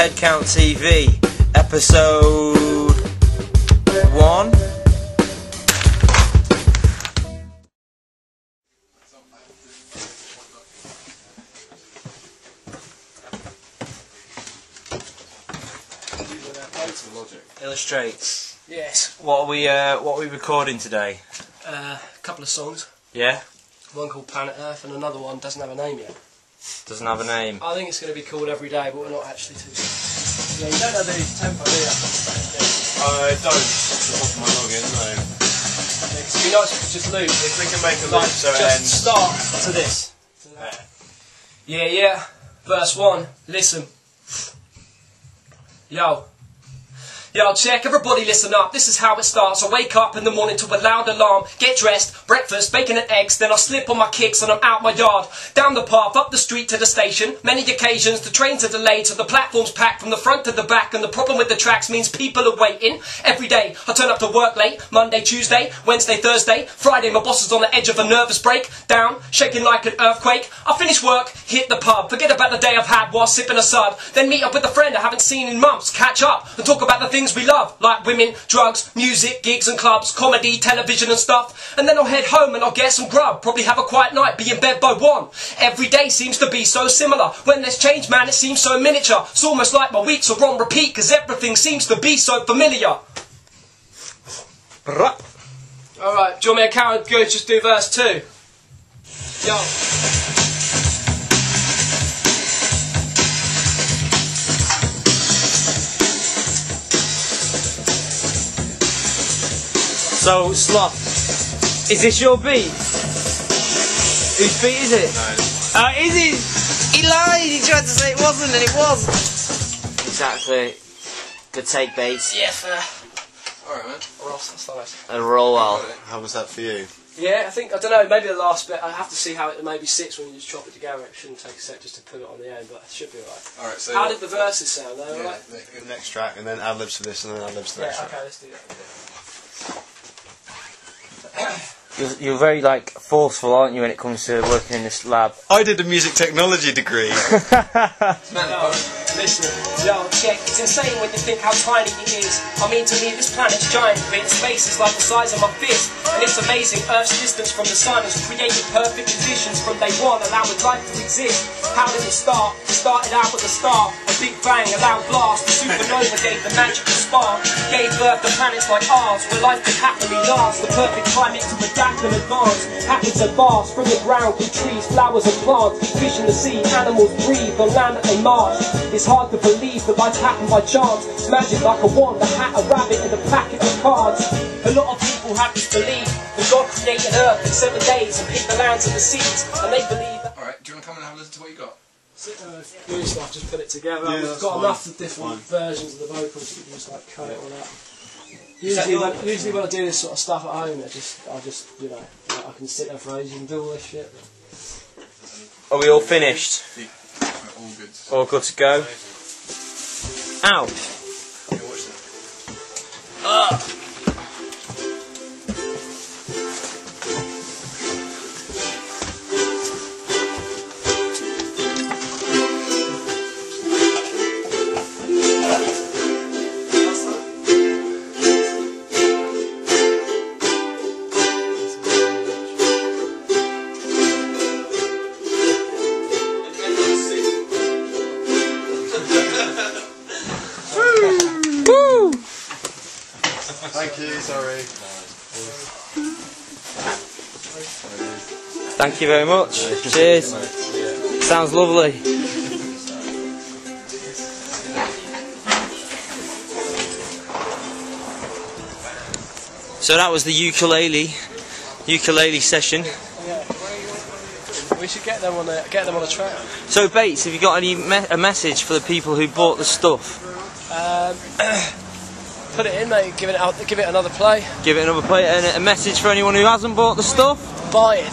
Headcount TV, episode 1. Illustrate. Yes. What are we recording today? A couple of songs. Yeah. One called Planet Earth and another one doesn't have a name yet. Doesn't have a name. I think it's going to be called Every Day, but we're not actually too. Yeah, you don't know the tempo, do you? I don't. Off my login, no. Yeah, cause it'd be nice if we could just loop. If we can make a loop, so just ends. Start to this. Yeah, yeah. Verse 1. Listen. Yo. Yo, check, everybody listen up, this is how it starts. I wake up in the morning to a loud alarm. Get dressed, breakfast, bacon and eggs. Then I slip on my kicks and I'm out my yard. Down the path, up the street to the station. Many occasions the trains are delayed, so the platform's packed from the front to the back. And the problem with the tracks means people are waiting. Every day I turn up to work late. Monday, Tuesday, Wednesday, Thursday, Friday. My boss is on the edge of a nervous break. Down, shaking like an earthquake. I finish work, hit the pub. Forget about the day I've had while sipping a sud. Then meet up with a friend I haven't seen in months. Catch up and talk about the things we love, like women, drugs, music, gigs and clubs, comedy, television and stuff. And then I'll head home and I'll get some grub, probably have a quiet night, be in bed by 1. Every day seems to be so similar. When there's change, man, it seems so miniature. It's almost like my weeks are on repeat, because everything seems to be so familiar. Alright, do you want me and Karen to just do verse 2? Yo. So, Sloth, is this your beat? Whose beat is it? No. Is it? He lied! He tried to say it wasn't, and it was! Exactly. Good take, Bates. Yeah, fair. Alright, man. Roll, that's nice. And roll well. How was that for you? Yeah, I think, I don't know, maybe the last bit, I have to see how it maybe sits when you just chop it together. It shouldn't take a sec just to put it on the end, but it should be alright. Alright, so... How did the verses sound, though, yeah, alright? The next track, and then ad-libs to this, and then ad-libs to the next track. Okay, let's do that. You're very, like, forceful, aren't you, when it comes to working in this lab? I did a music technology degree. Listen, yo, check, it's insane when you think how tiny it is. I mean, to me, this planet's giant, but its space is like the size of my fist. And it's amazing, Earth's distance from the sun has created perfect conditions from day 1, allowing life to exist. How did it start? It started out with a star, a big bang, a loud blast. The supernova gave the magical spark, gave birth to planets like ours, where life could happily last. The perfect climate to adapt and advance. Packets are vast, from the ground, with trees, flowers and plants. Fish in the sea, animals breathe on land that they march. It's hard to believe that life's happened by chance. It's magic like a wand, a hat, a rabbit and a packet of cards. A lot of people have this belief that God created Earth in 7 days and picked the lands and the seas, and they believe that... Alright, do you want to come and have a listen to what you got? New stuff, just put it together. Yeah, we've got enough of different versions of the vocals, you can just like cut it all out. Usually when I do this sort of stuff at home, I just, you know, like I can sit there for ages and do all this shit. Are we all finished? Yeah. All good to go. Out. Thank you, sorry. Thank you very much. Cheers. Sounds lovely. So that was the ukulele session. We should get them on a track. So Bates, have you got any a message for the people who bought the stuff? Put it in, mate. Give it another play. Give it another play, and a message for anyone who hasn't bought the stuff. Buy it.